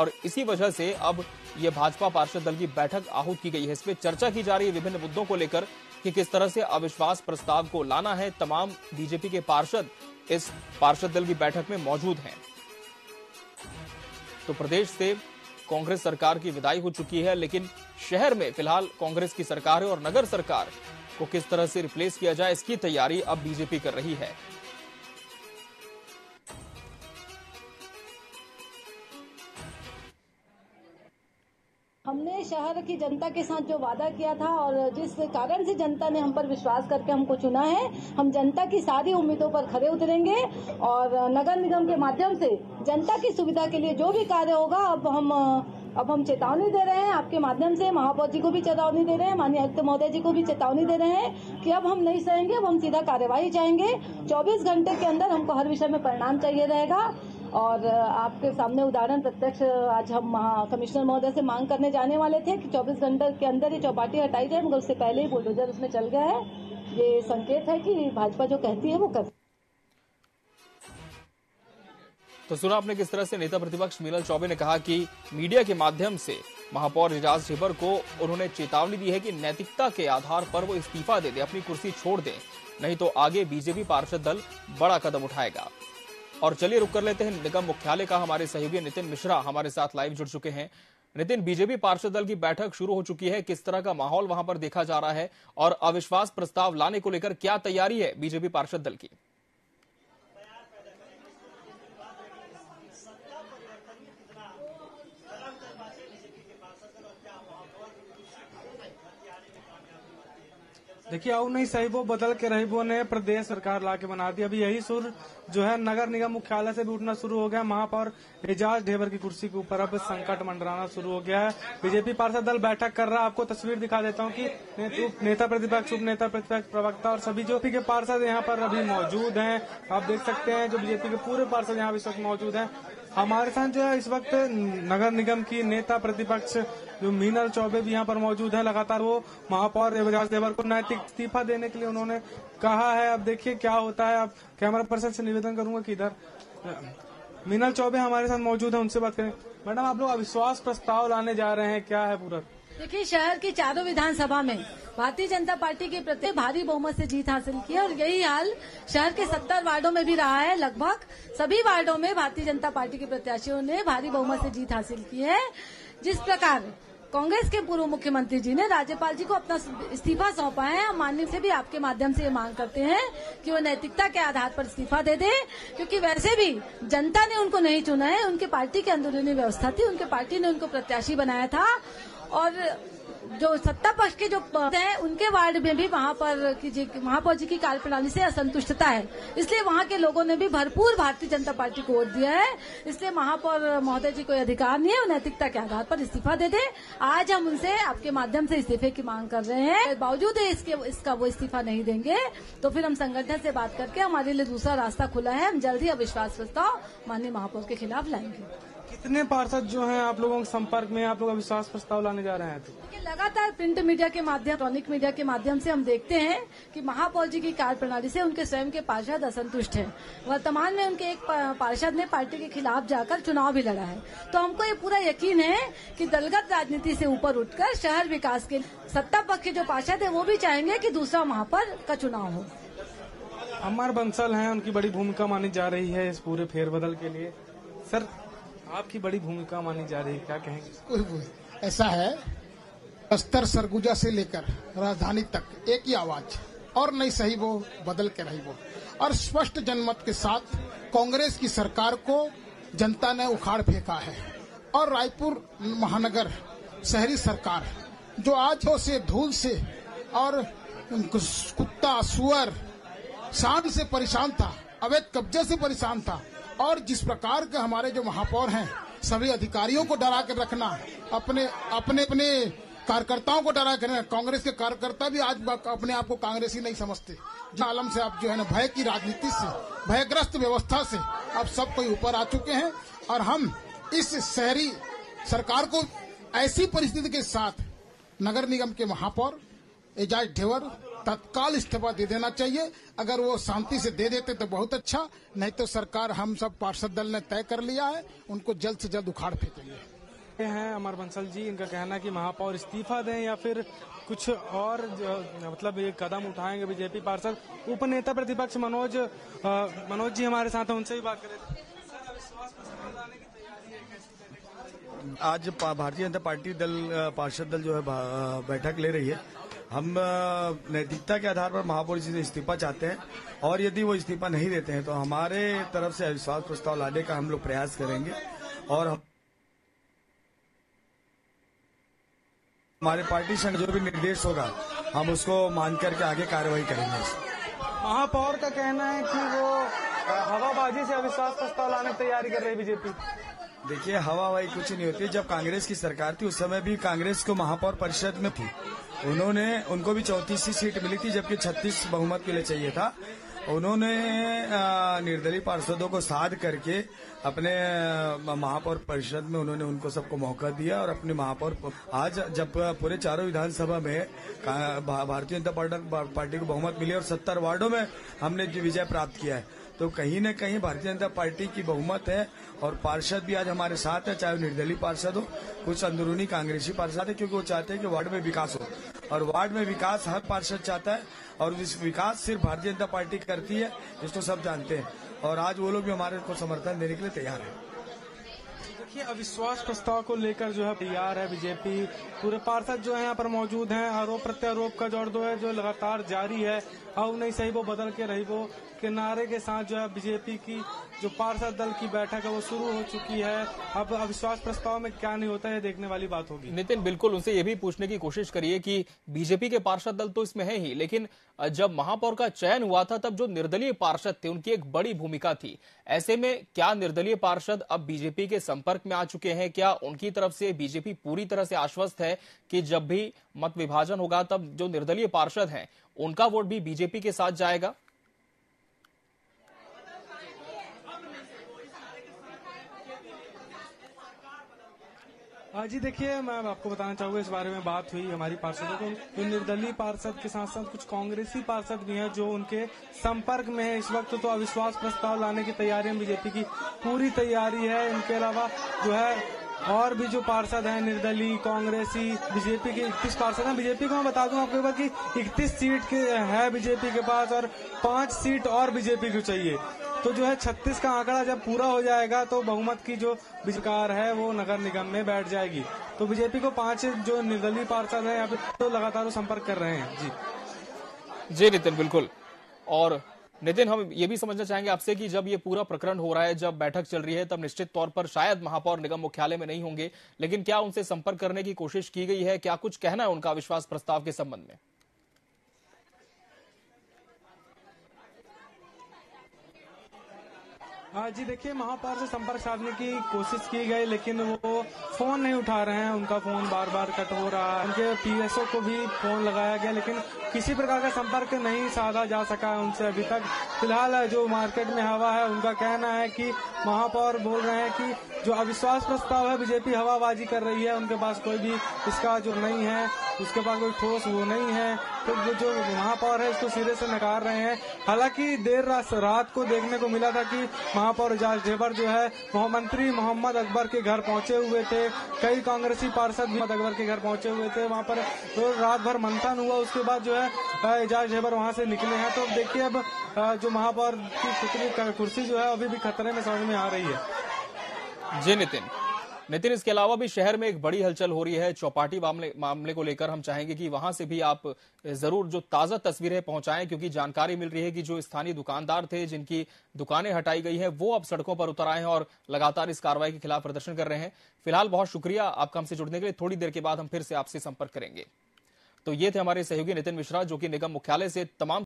और इसी वजह से अब ये भाजपा पार्षद दल की बैठक आहूत की गई है। इसमें चर्चा की जा रही है विभिन्न मुद्दों को लेकर कि किस तरह से अविश्वास प्रस्ताव को लाना है। तमाम बीजेपी के पार्षद इस पार्षद दल की बैठक में मौजूद हैं। तो प्रदेश से कांग्रेस सरकार की विदाई हो चुकी है, लेकिन शहर में फिलहाल कांग्रेस की सरकार है और नगर सरकार को किस तरह से रिप्लेस किया जाए इसकी तैयारी अब बीजेपी कर रही है। हमने शहर की जनता के साथ जो वादा किया था और जिस कारण से जनता ने हम पर विश्वास करके हमको चुना है, हम जनता की सारी उम्मीदों पर खरे उतरेंगे और नगर निगम के माध्यम से जनता की सुविधा के लिए जो भी कार्य होगा अब हम चेतावनी दे रहे हैं। आपके माध्यम से महापौर जी को भी चेतावनी दे रहे हैं, माननीय आयुक्त महोदय जी को भी चेतावनी दे रहे हैं कि अब हम नहीं सहेंगे, अब हम सीधा कार्यवाही चाहेंगे। 24 घंटे के अंदर हमको हर विषय में परिणाम चाहिए रहेगा और आपके सामने उदाहरण प्रत्यक्ष आज हम कमिश्नर महोदय से मांग करने जाने वाले थे कि 24 घंटे के अंदर ये चौपाटी हटाई जाए, मगर उससे पहले ही बुलडोजर उसमें चल गया है। ये संकेत है कि भाजपा जो कहती है वो करती है। तो सुना आपने किस तरह से नेता प्रतिपक्ष मीनल चौबे ने कहा कि मीडिया के माध्यम से महापौर एजाज ढेबर को उन्होंने चेतावनी दी है कि नैतिकता के आधार पर वो इस्तीफा दे दें, अपनी कुर्सी छोड़ दें, नहीं तो आगे बीजेपी पार्षद दल बड़ा कदम उठाएगा। और चलिए रुक कर लेते हैं निगम मुख्यालय का। हमारे सहयोगी नितिन मिश्रा हमारे साथ लाइव जुड़ चुके हैं। नितिन, बीजेपी पार्षद दल की बैठक शुरू हो चुकी है, किस तरह का माहौल वहां पर देखा जा रहा है और अविश्वास प्रस्ताव लाने को लेकर क्या तैयारी है बीजेपी पार्षद दल की? देखिए, और नहीं सहीबो बदल के रहीबो ने प्रदेश सरकार लाके बना दी। अभी यही सुर जो है नगर निगम मुख्यालय से भी उठना शुरू हो गया। महापौर एजाज ढेबर की कुर्सी के ऊपर अब संकट मंडराना शुरू हो गया है। बीजेपी पार्षद दल बैठक कर रहा है। आपको तस्वीर दिखा देता हूं कि नेता प्रतिपक्ष, उप नेता प्रतिपक्ष, प्रवक्ता और सभी जो बीजेपी के पार्षद यहाँ पर अभी मौजूद है। आप देख सकते हैं जो बीजेपी के पूरे पार्षद यहाँ इस वक्त मौजूद है। हमारे साथ जो है इस वक्त नगर निगम की नेता प्रतिपक्ष जो मीनल चौबे भी यहाँ पर मौजूद है। लगातार वो महापौर एजाज देवर को नैतिक इस्तीफा देने के लिए उन्होंने कहा है। अब देखिए क्या होता है। अब कैमरा पर्सन से निवेदन करूंगा कि इधर मीनल चौबे हमारे साथ मौजूद है, उनसे बात करें। मैडम, आप लोग अविश्वास प्रस्ताव लाने जा रहे हैं, क्या है पूरा? देखिए, शहर की चारों विधानसभा में भारतीय जनता पार्टी के प्रति भारी बहुमत से जीत हासिल की और यही हाल शहर के 70 वार्डों में भी रहा है। लगभग सभी वार्डों में भारतीय जनता पार्टी के प्रत्याशियों ने भारी बहुमत से जीत हासिल की है। जिस प्रकार कांग्रेस के पूर्व मुख्यमंत्री जी ने राज्यपाल जी को अपना इस्तीफा सौंपा है, हम माननीय से भी आपके माध्यम से ये मांग करते हैं कि वो नैतिकता के आधार पर इस्तीफा दे दे, क्योंकि वैसे भी जनता ने उनको नहीं चुना है। उनकी पार्टी की अंदरूनी व्यवस्था थी, उनके पार्टी ने उनको प्रत्याशी बनाया था और जो सत्ता पक्ष के जो हैं उनके वार्ड में भी महापौर जी की कार्यप्रणाली से असंतुष्टता है, इसलिए वहां के लोगों ने भी भरपूर भारतीय जनता पार्टी को वोट दिया है। इसलिए महापौर महोदय जी को अधिकार नहीं है, नैतिकता के आधार पर इस्तीफा दे दें। आज हम उनसे आपके माध्यम से इस्तीफे की मांग कर रहे हैं। बावजूद इसका वो इस्तीफा नहीं देंगे तो फिर हम संगठन से बात करके हमारे लिए दूसरा रास्ता खुला है। हम जल्द ही अविश्वास प्रस्ताव माननीय महापौर के खिलाफ लाएंगे। कितने पार्षद जो हैं आप लोगों के संपर्क में, आप लोग अविश्वास प्रस्ताव लाने जा रहे हैं? तो लगातार प्रिंट मीडिया के माध्यम, इलेक्ट्रॉनिक मीडिया के माध्यम से हम देखते हैं कि महापौर जी की कार्यप्रणाली से उनके स्वयं के पार्षद असंतुष्ट हैं। वर्तमान में उनके एक पार्षद ने पार्टी के खिलाफ जाकर चुनाव भी लड़ा है। तो हमको ये पूरा यकीन है कि दलगत राजनीति से ऊपर उठकर शहर विकास के सत्ता पक्ष के जो पार्षद है वो भी चाहेंगे कि दूसरा महापौर का चुनाव हो। अमर बंसल है, उनकी बड़ी भूमिका मानी जा रही है इस पूरे फेरबदल के लिए। सर, आपकी बड़ी भूमिका मानी जा रही है, क्या कहेंगे? ऐसा है, बस्तर सरगुजा से लेकर राजधानी तक एक ही आवाज, और नहीं सही वो बदल के रही वो, और स्पष्ट जनमत के साथ कांग्रेस की सरकार को जनता ने उखाड़ फेंका है। और रायपुर महानगर शहरी सरकार जो आज हो से धूल से और कुत्ता सुअर सांड से परेशान था, अवैध कब्जे से परेशान था, और जिस प्रकार के हमारे जो महापौर हैं सभी अधिकारियों को डरा कर रखना, अपने कार्यकर्ताओं को डरा कर, कांग्रेस के कार्यकर्ता भी आज अपने आप को कांग्रेसी नहीं समझते। आलम से आप जो है ना भय की राजनीति से, भयग्रस्त व्यवस्था से आप सब कोई ऊपर आ चुके हैं और हम इस शहरी सरकार को ऐसी परिस्थिति के साथ नगर निगम के महापौर एजाज ढेवर तत्काल इस्तीफा दे देना चाहिए। अगर वो शांति से दे देते तो बहुत अच्छा, नहीं तो सरकार हम सब पार्षद दल ने तय कर लिया है, उनको जल्द से जल्द उखाड़ फेंकेंगे। हैं अमर बंसल जी, इनका कहना कि महापौर इस्तीफा दें या फिर कुछ और मतलब ये कदम उठाएंगे बीजेपी पार्षद। उपनेता प्रतिपक्ष मनोज जी हमारे साथ हैं, उनसे ही बात करें। आज भारतीय जनता पार्टी दल पार्षद दल जो है बैठक ले रही है। हम नैतिकता के आधार पर महापौर जी से इस्तीफा चाहते हैं और यदि वो इस्तीफा नहीं देते हैं तो हमारे तरफ से अविश्वास प्रस्ताव लाने का हम लोग प्रयास करेंगे और हमारे पार्टी संघ जो भी निर्देश होगा हम उसको मान करके आगे कार्रवाई करेंगे। महापौर का कहना है कि वो हवाबाजी से अविश्वास प्रस्ताव लाने की तैयारी कर रही है बीजेपी। देखिए हवाबाजी कुछ नहीं होती। जब कांग्रेस की सरकार थी उस समय भी कांग्रेस को महापौर परिषद में थी, उनको भी 34 सीट मिली थी जबकि 36 बहुमत के लिए चाहिए था। उन्होंने निर्दलीय पार्षदों को साध करके अपने महापौर परिषद में उन्होंने उनको सबको मौका दिया और अपने महापौर आज जब पूरे चारों विधानसभा में भारतीय जनता पार्टी को बहुमत मिली और 70 वार्डों में हमने विजय प्राप्त किया है तो कहीं न कहीं भारतीय जनता पार्टी की बहुमत है और पार्षद भी आज हमारे साथ है, चाहे निर्दलीय पार्षद हो कुछ अंदरूनी कांग्रेसी पार्षद है, क्योंकि वो चाहते हैं कि वार्ड में विकास हो और वार्ड में विकास हर पार्षद चाहता है और इस विकास सिर्फ भारतीय जनता पार्टी करती है, इसको सब जानते हैं और आज वो लोग भी हमारे को समर्थन देने के लिए तैयार है। देखिए अविश्वास प्रस्ताव को लेकर जो है तैयार है बीजेपी, पूरे पार्षद जो है यहाँ पर मौजूद हैं। आरोप प्रत्यारोप का जोड़ दो है जो लगातार जारी है, अब नहीं सही वो बदल के रही वो के नारे के साथ जो है बीजेपी की जो पार्षद दल की बैठक है वो शुरू हो चुकी है। अब अविश्वास प्रस्ताव में क्या नहीं होता है देखने वाली बात होगी। नितिन बिल्कुल उनसे ये भी पूछने की कोशिश करिए कि बीजेपी के पार्षद दल तो इसमें है ही, लेकिन जब महापौर का चयन हुआ था तब जो निर्दलीय पार्षद थे उनकी एक बड़ी भूमिका थी। ऐसे में क्या निर्दलीय पार्षद अब बीजेपी के संपर्क में आ चुके हैं? क्या उनकी तरफ से बीजेपी पूरी तरह से आश्वस्त है कि जब भी मत विभाजन होगा तब जो निर्दलीय पार्षद हैं उनका वोट भी बीजेपी के साथ जाएगा? जी देखिए मैं आपको बताना चाहूंगा, इस बारे में बात हुई हमारी पार्षदों को, तो निर्दलीय पार्षद के साथ साथ कुछ कांग्रेसी पार्षद भी हैं जो उनके संपर्क में है इस वक्त। तो अविश्वास प्रस्ताव लाने की तैयारी में बीजेपी की पूरी तैयारी है। इनके अलावा जो है और भी जो पार्षद हैं निर्दलीय कांग्रेसी, बीजेपी के 31 पार्षद हैं। बीजेपी को मैं बता दूं आपको कि 31 सीट है बीजेपी के पास और 5 सीट और बीजेपी को चाहिए, तो जो है 36 का आंकड़ा जब पूरा हो जाएगा तो बहुमत की जो सरकार है वो नगर निगम में बैठ जाएगी। तो बीजेपी को 5 जो निर्दलीय पार्षद हैं अभी तो लगातार संपर्क कर रहे हैं। जी नितिन बिल्कुल। और नितिन हम ये भी समझना चाहेंगे आपसे कि जब ये पूरा प्रकरण हो रहा है, जब बैठक चल रही है, तब निश्चित तौर पर शायद महापौर निगम मुख्यालय में नहीं होंगे, लेकिन क्या उनसे संपर्क करने की कोशिश की गई है? क्या कुछ कहना है उनका अविश्वास प्रस्ताव के संबंध में? हाँ जी देखिए महापौर से संपर्क साधने की कोशिश की गई लेकिन वो फोन नहीं उठा रहे हैं, उनका फोन बार बार कट हो रहा है। उनके पीएसओ को भी फोन लगाया गया लेकिन किसी प्रकार का संपर्क नहीं साधा जा सका है उनसे अभी तक। फिलहाल जो मार्केट में हवा है उनका कहना है कि महापौर बोल रहे हैं कि जो अविश्वास प्रस्ताव है बीजेपी हवाबाजी कर रही है, उनके पास कोई भी इसका जो नहीं है उसके पास कोई ठोस वो नहीं है, तो जो महापौर है इसको सिरे से नकार रहे हैं। हालांकि देर रात को देखने को मिला था कि महापौर एजाज ढेबर जो है मुख्यमंत्री मोहम्मद अकबर के घर पहुंचे हुए थे, कई कांग्रेसी पार्षद मोहम्मद अकबर के घर पहुंचे हुए थे, वहां पर तो रात भर मंथन हुआ, उसके बाद जो है एजाज ढेबर वहां से निकले हैं। तो देखिए अब जो महापौर की कुर्सी जो है अभी भी खतरे में समझ में आ रही है। जी नितिन इसके अलावा भी शहर में एक बड़ी हलचल हो रही है चौपाटी मामले को लेकर। हम चाहेंगे कि वहां से भी आप जरूर जो ताजा तस्वीरें पहुंचाएं, क्योंकि जानकारी मिल रही है कि जो स्थानीय दुकानदार थे जिनकी दुकानें हटाई गई हैं वो अब सड़कों पर उतर आए हैं और लगातार इस कार्रवाई के खिलाफ प्रदर्शन कर रहे हैं। फिलहाल बहुत शुक्रिया आपका हमसे जुड़ने के लिए। थोड़ी देर के बाद हम फिर से आपसे संपर्क करेंगे। तो ये थे हमारे सहयोगी नितिन मिश्रा जो कि निगम मुख्यालय से तमाम